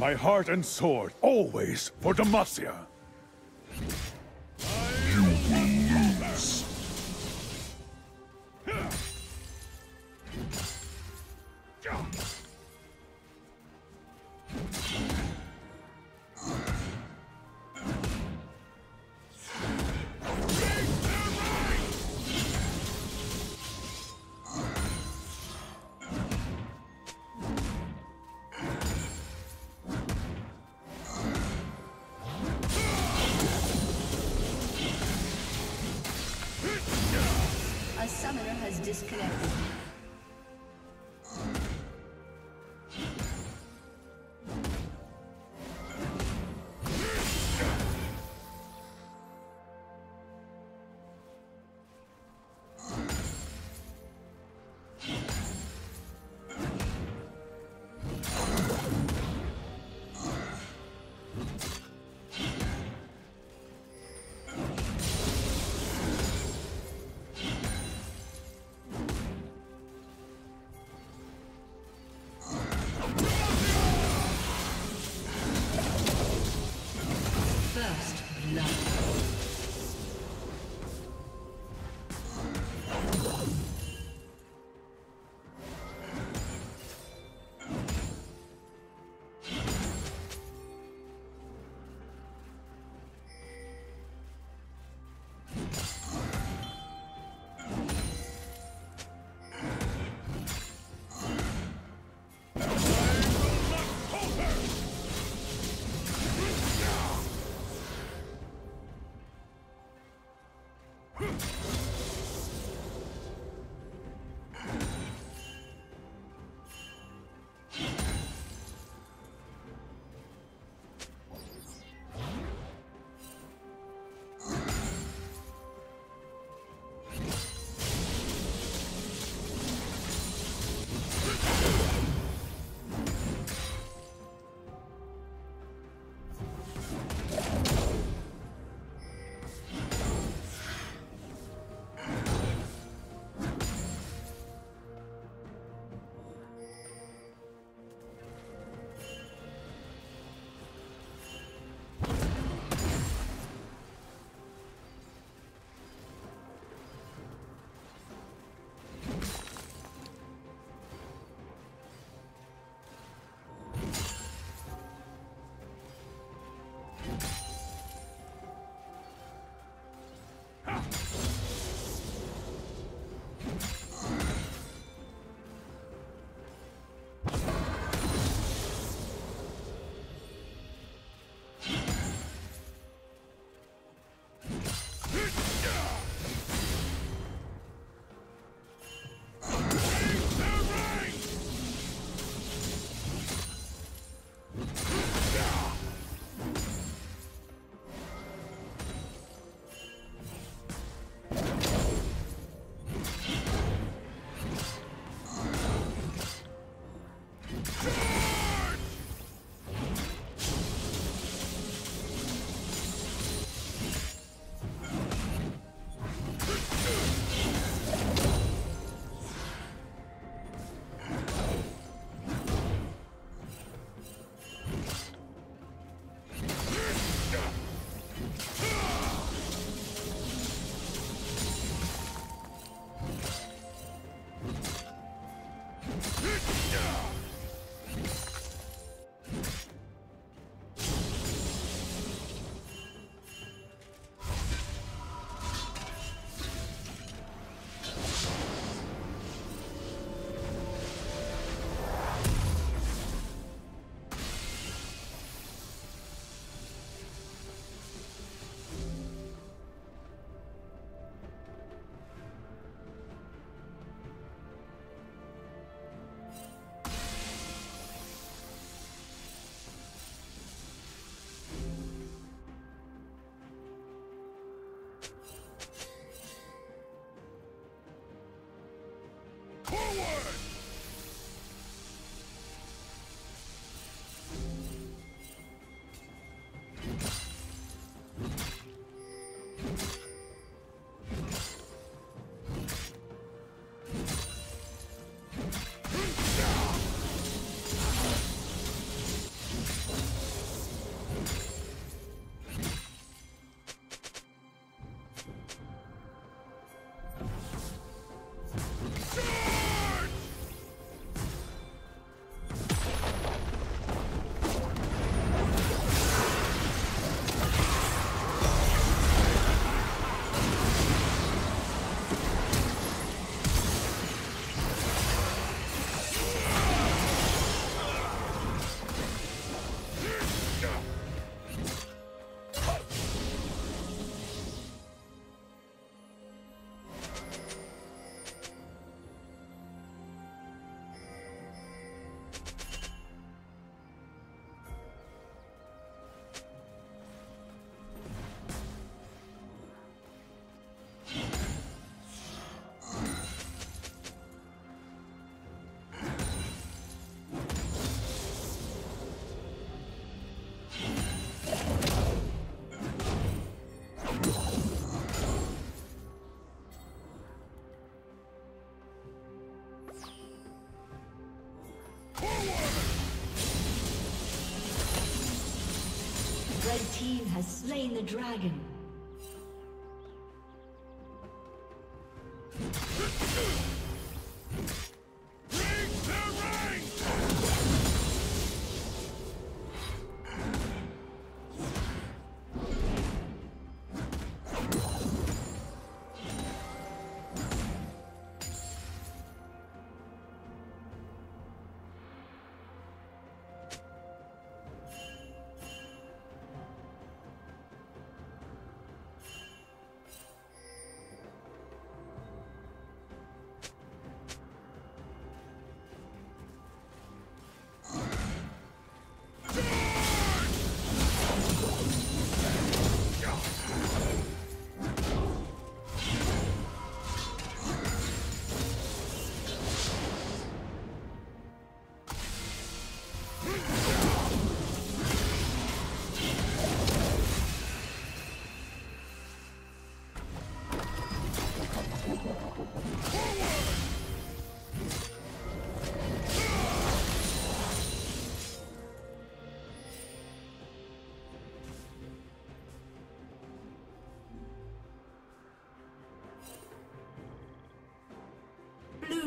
My heart and sword, always for Demacia. You will lose. Disconnected. Red team has slain the dragon.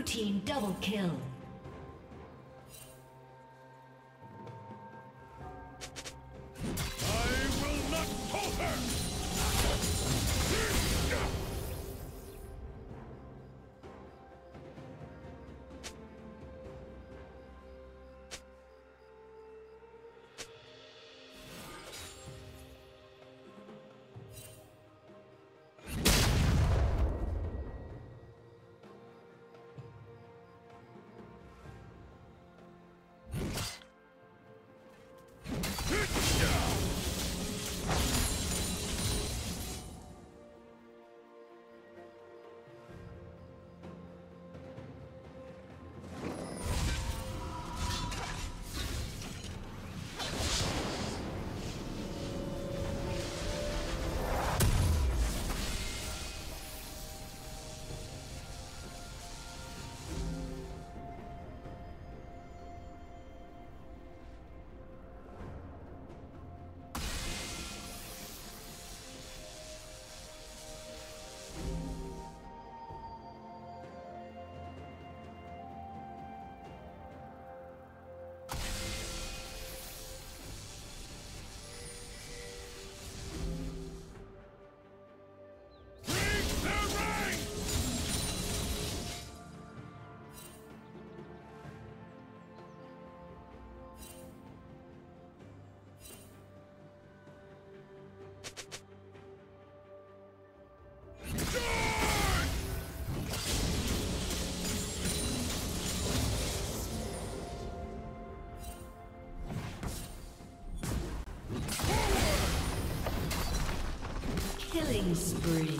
Team double kill. Killing spree.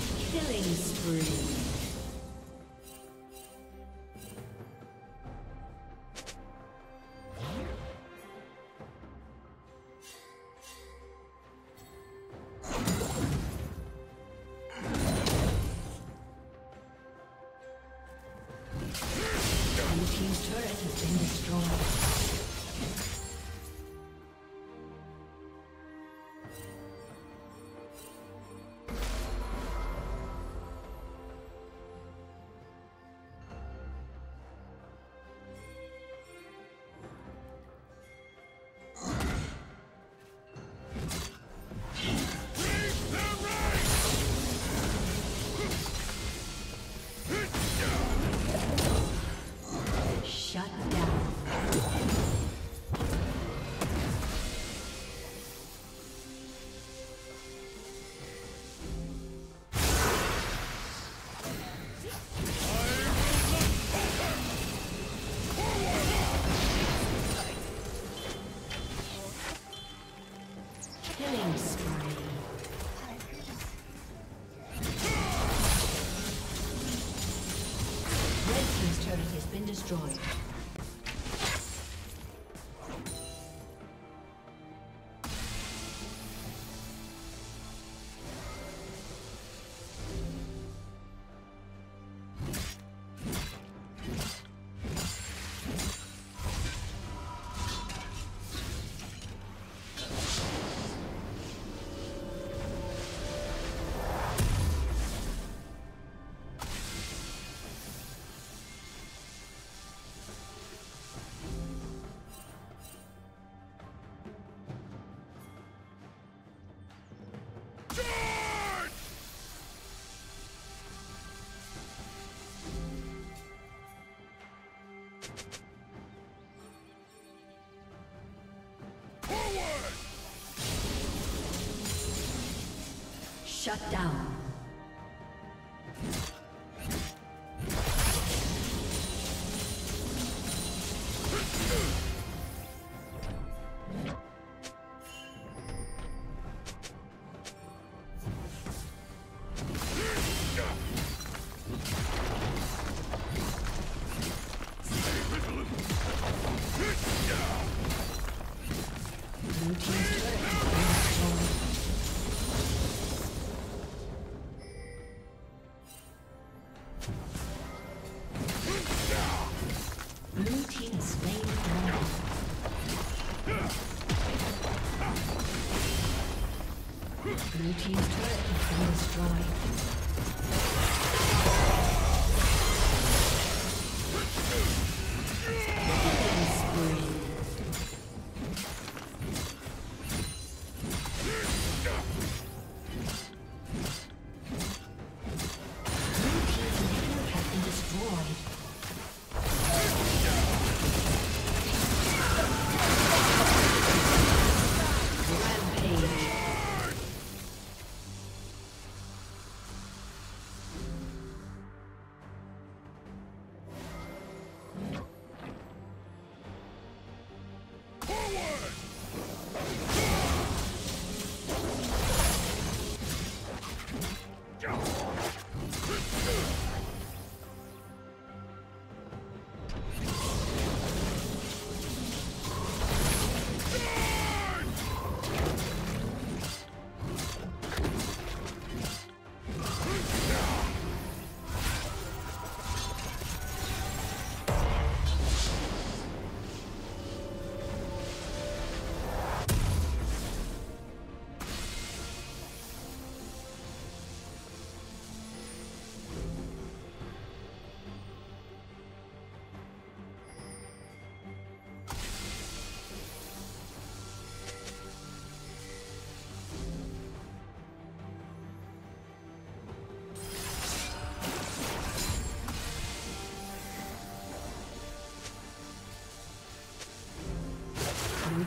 Destroyed. Shut down. Your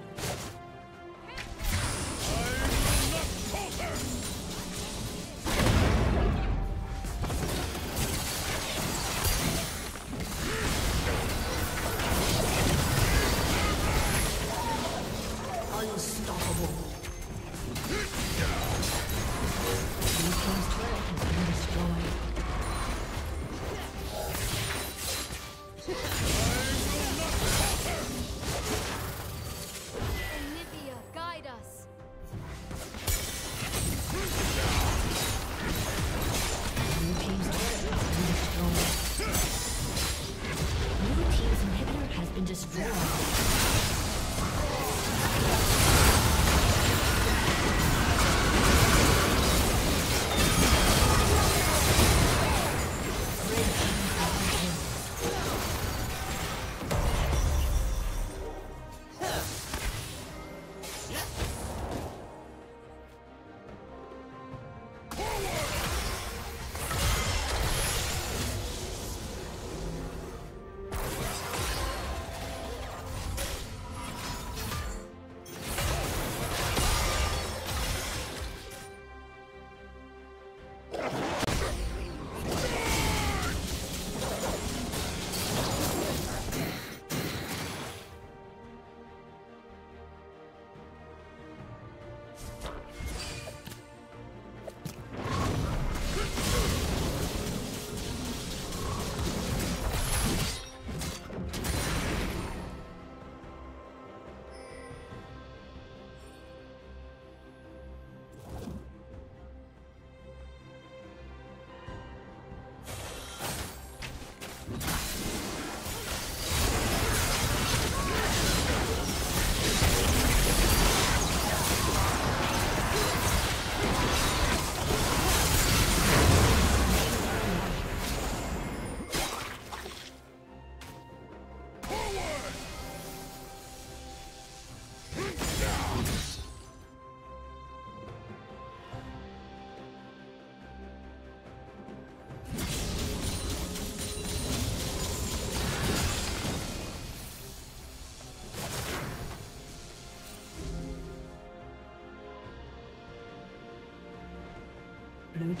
Blue